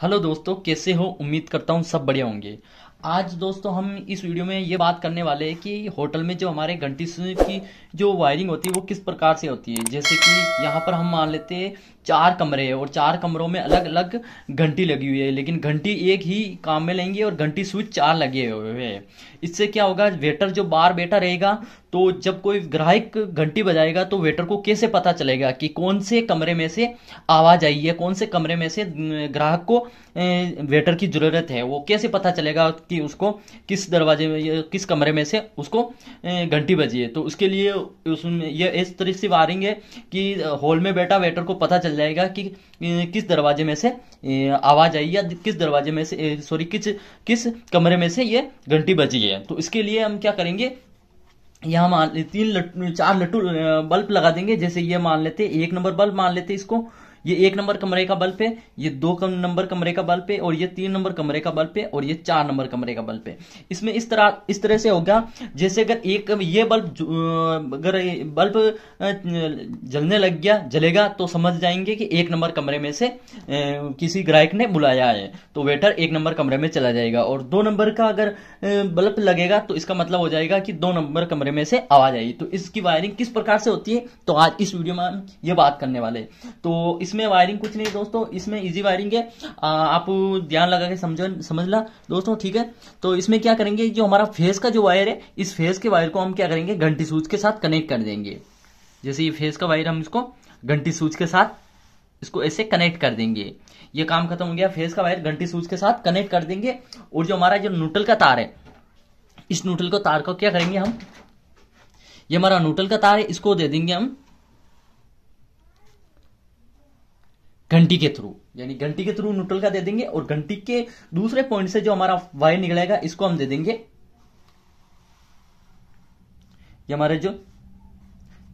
Hello दोस्तों, कैसे हो? उम्मीद करता हूँ सब बढ़िया होंगे। आज दोस्तों हम इस वीडियो में ये बात करने वाले हैं कि होटल में जो हमारे घंटी की जो वायरिंग होती है वो किस प्रकार से होती है। जैसे कि यहाँ पर हम मान लेते हैं 4 कमरे हैं और 4 कमरों में अलग अलग घंटी लगी हुई है, लेकिन घंटी एक ही काम में लेंगे और घंटी स्विच 4 लगे हुए हैं। इससे क्या होगा, वेटर जो बाहर बैठा रहेगा तो जब कोई ग्राहक घंटी बजाएगा तो वेटर को कैसे पता चलेगा कि कौन से कमरे में से आवाज़ आई है, कौन से कमरे में से ग्राहक को वेटर की ज़रूरत है। वो कैसे पता चलेगा कि उसको किस दरवाजे में, किस कमरे में से उसको घंटी बजी है। तो उसके लिए उसमें यह इस तरह से वायरिंग है कि हॉल में बैठा वेटर को पता चल जाएगा कि किस दरवाजे में से आवाज़ आई या किस दरवाजे में से किस कमरे में से ये घंटी बजी है। तो इसके लिए हम क्या करेंगे, यहाँ मान लेते 4 लट्टू बल्ब लगा देंगे। जैसे ये मान लेते 1 नंबर बल्ब, मान लेते इसको ये 1 नंबर कमरे का बल्ब है, ये 2 नंबर कमरे का बल्ब है और ये 3 नंबर कमरे का बल्ब है और ये 4 नंबर कमरे का बल्ब है। इसमें इस तरह से होगा। जैसे अगर एक ये अगर बल्ब जलने लग गया, जलेगा तो समझ जाएंगे कि 1 नंबर कमरे में से किसी ग्राहक ने बुलाया है, तो वेटर 1 नंबर कमरे में चला जाएगा। और 2 नंबर का अगर बल्ब लगेगा तो इसका मतलब हो जाएगा कि 2 नंबर कमरे में से आवाज आई। तो इसकी वायरिंग किस प्रकार से होती है, तो आज इस वीडियो में हम ये बात करने वाले। तो इसमें वायरिंग कुछ नहीं दोस्तों, इसमें इजी वायरिंग है, आप ध्यान लगा के समझना दोस्तों, ठीक है। तो इसमें क्या करेंगे, जो हमारा फेस का जो वायर है, इस फेस के वायर को हम क्या करेंगे, घंटी स्विच के साथ कनेक्ट कर देंगे। जैसे ये फेस का वायर हम इसको घंटी स्विच के साथ इसको ऐसे कनेक्ट कर देंगे। ये काम खत्म हो गया, फेस का वायर घंटी स्विच के साथ कनेक्ट कर देंगे। और जो हमारा जो नूटल का तार है, इस नूटल का तार को क्या करेंगे हम, ये हमारा नूटल का तार है, इसको दे देंगे हम घंटी के थ्रू, यानी घंटी के थ्रू नूटल का दे देंगे। और घंटी के दूसरे पॉइंट से जो हमारा वायर निकलेगा इसको हम दे देंगे, ये हमारे जो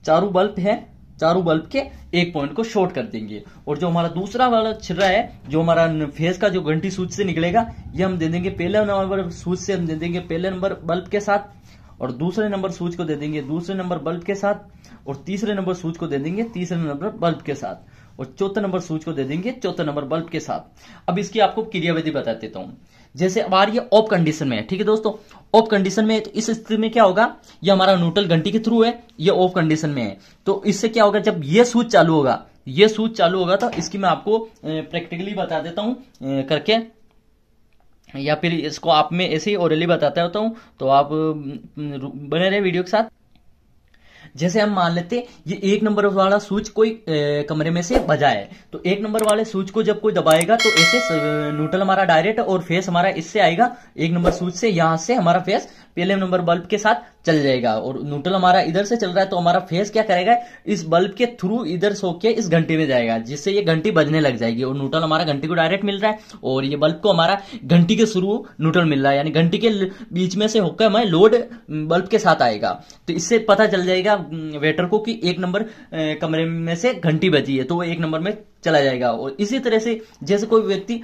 चारों बल्ब है, चारों बल्ब के 1 पॉइंट को शॉर्ट कर देंगे। और जो हमारा दूसरा वाला छिर्रा है, जो हमारा फेस का जो घंटी स्विच से निकलेगा, ये हम दे देंगे पहले नंबर स्विच से, हम दे देंगे पहले नंबर बल्ब के साथ, और दूसरे नंबर स्विच को दे देंगे दूसरे नंबर बल्ब के साथ, और तीसरे नंबर स्विच को दे देंगे तीसरे नंबर बल्ब के साथ, और चौथा नंबर स्विच को दे देंगे चौथा नंबर बल्ब के साथ। अब इसकी आपको क्रियाविधि बता देता हूं। जैसे हमारा ये ऑफ कंडीशन में है, ठीक है दोस्तों, ऑफ कंडीशन में है, तो इस स्थिति में क्या होगा, ये हमारा नूटल घंटी के थ्रू है, ये ऑफ कंडीशन में है। तो इससे क्या होगा, जब ये स्विच चालू होगा, ये स्विच चालू होगा, तो इसकी मैं आपको प्रैक्टिकली बता देता हूं करके, या फिर इसको आप में ऐसे ही ओरली बताता होता हूँ, तो आप बने रहे वीडियो के साथ। जैसे हम मान लेते ये 1 नंबर वाला स्विच कोई कमरे में से बजाए, तो 1 नंबर वाले स्विच को जब कोई दबाएगा तो ऐसे नूटल हमारा डायरेक्ट और फेस हमारा इससे आएगा, 1 नंबर स्विच से, यहाँ से हमारा फेस पहले नंबर बल्ब के साथ चल जाएगा। और नूटल हमारा इधर से चल रहा है, तो हमारा फेस क्या करेगा, इस बल्ब के थ्रू इधर सो के इस घंटी में जाएगा, जिससे ये घंटी बजने लग जाएगी। और नूटल हमारा घंटी को डायरेक्ट मिल रहा है, और ये बल्ब को हमारा घंटी के शुरू नूटल मिल रहा है, यानी घंटी के बीच में से होकर हमारे लोड बल्ब के साथ आएगा। तो इससे पता चल जाएगा वेटर को कि 1 नंबर कमरे में से घंटी बजी है, तो वो 1 नंबर में चला जाएगा। और इसी तरह से जैसे कोई व्यक्ति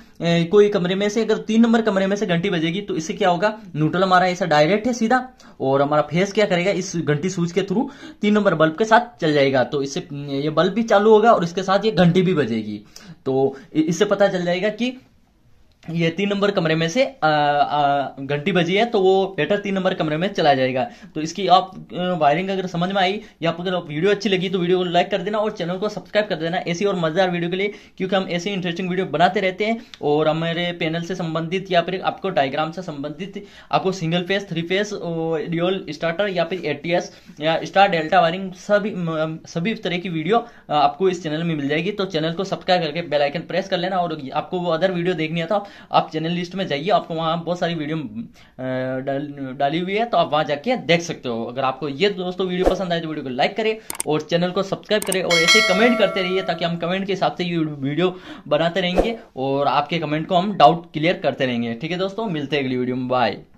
कोई कमरे में से अगर 3 नंबर कमरे में से घंटी बजेगी, तो इससे क्या होगा, नूटल हमारा ऐसा डायरेक्ट है सीधा, और हमारा फेस क्या करेगा, इस घंटी स्विच के थ्रू 3 नंबर बल्ब के साथ चल जाएगा। तो इससे ये बल्ब भी चालू होगा और इसके साथ ये घंटी भी बजेगी। तो इससे पता चल जाएगा कि ये 3 नंबर कमरे में से घंटी बजी है, तो वो वेटर 3 नंबर कमरे में चला जाएगा। तो इसकी आप वायरिंग अगर समझ में आई, या अगर वीडियो अच्छी लगी तो वीडियो को लाइक कर देना और चैनल को सब्सक्राइब कर देना ऐसी और मजेदार वीडियो के लिए, क्योंकि हम ऐसे इंटरेस्टिंग वीडियो बनाते रहते हैं। और हमारे पैनल से संबंधित या फिर आपको डायग्राम से संबंधित, आपको single phase, 3 phase, dual starter या फिर ATS या स्टार डेल्टा वायरिंग, सभी तरह की वीडियो आपको इस चैनल में मिल जाएगी। तो चैनल को सब्सक्राइब करके बेल आइकन प्रेस कर लेना। और आपको वो अदर वीडियो देखनी है तो आप चैनल लिस्ट में जाइए, आपको वहां बहुत सारी वीडियो डाली हुई है, तो आप वहां जाके देख सकते हो। अगर आपको ये दोस्तों वीडियो पसंद आए तो वीडियो को लाइक करें और चैनल को सब्सक्राइब करें, और ऐसे कमेंट करते रहिए, ताकि हम कमेंट के हिसाब से ये वीडियो बनाते रहेंगे और आपके कमेंट को हम डाउट क्लियर करते रहेंगे। ठीक है दोस्तों, मिलते हैं अगली वीडियो में, बाय।